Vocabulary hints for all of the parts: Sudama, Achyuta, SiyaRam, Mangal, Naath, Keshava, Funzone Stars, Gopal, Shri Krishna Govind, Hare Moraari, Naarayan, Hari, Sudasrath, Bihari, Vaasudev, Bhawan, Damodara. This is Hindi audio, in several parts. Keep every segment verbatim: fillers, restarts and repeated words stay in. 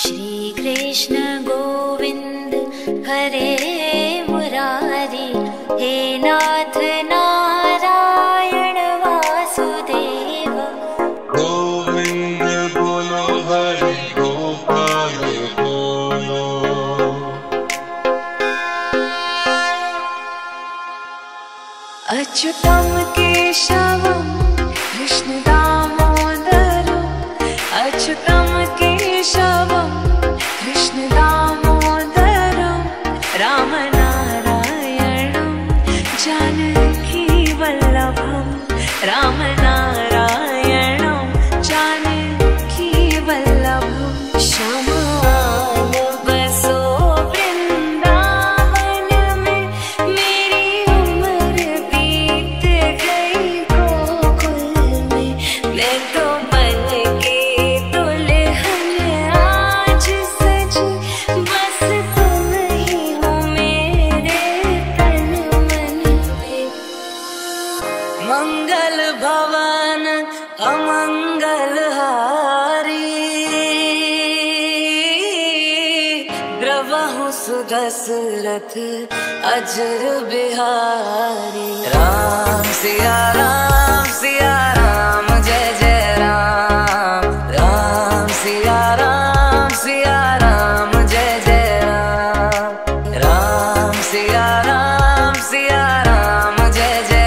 श्री कृष्ण गोविंद हरे मुरारी, हे नाथ नारायण वासुदेव। गोविंद बोलो हरि गोपाल बोलो। अच्युतम केशवम कृष्ण दामोदरम, अच्युतम केशवम मंगल भवन अमंगल हारी, द्रवहु सुदसरथ अजर बिहारी। राम सिया राम सिया राम जय जय राम, राम सिया राम सिया राम जय जय राम, राम सिया राम सिया राम जय जय।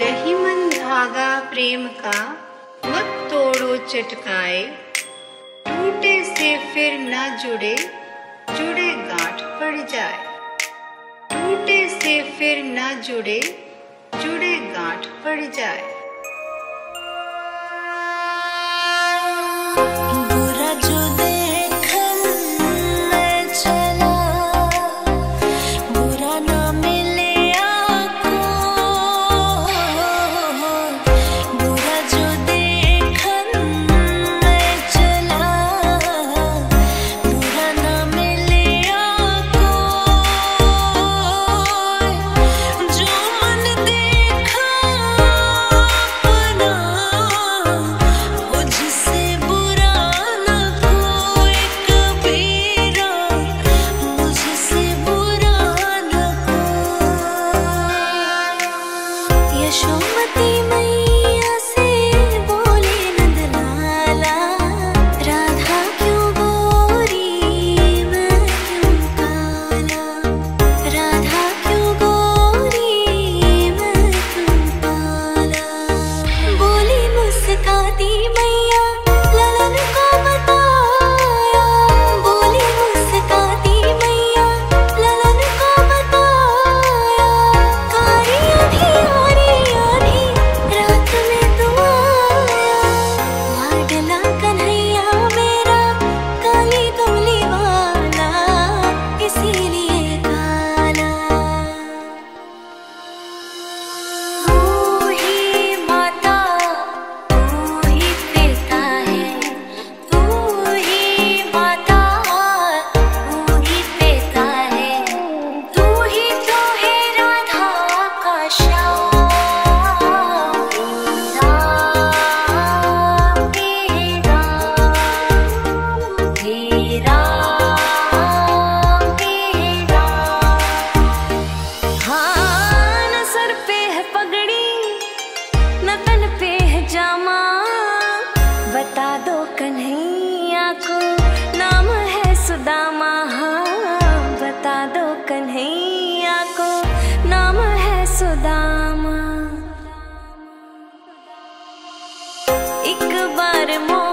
रही मन धागा प्रेम का मत तोड़ो चटकाए, टूटे से फिर न जुड़े जुड़े गांठ पड़ जाए, टूटे से फिर न जुड़े जुड़े गांठ पड़ जाए। बुरा जो देखल चला, बुरा ना मिले सुदामा। एक बार मोर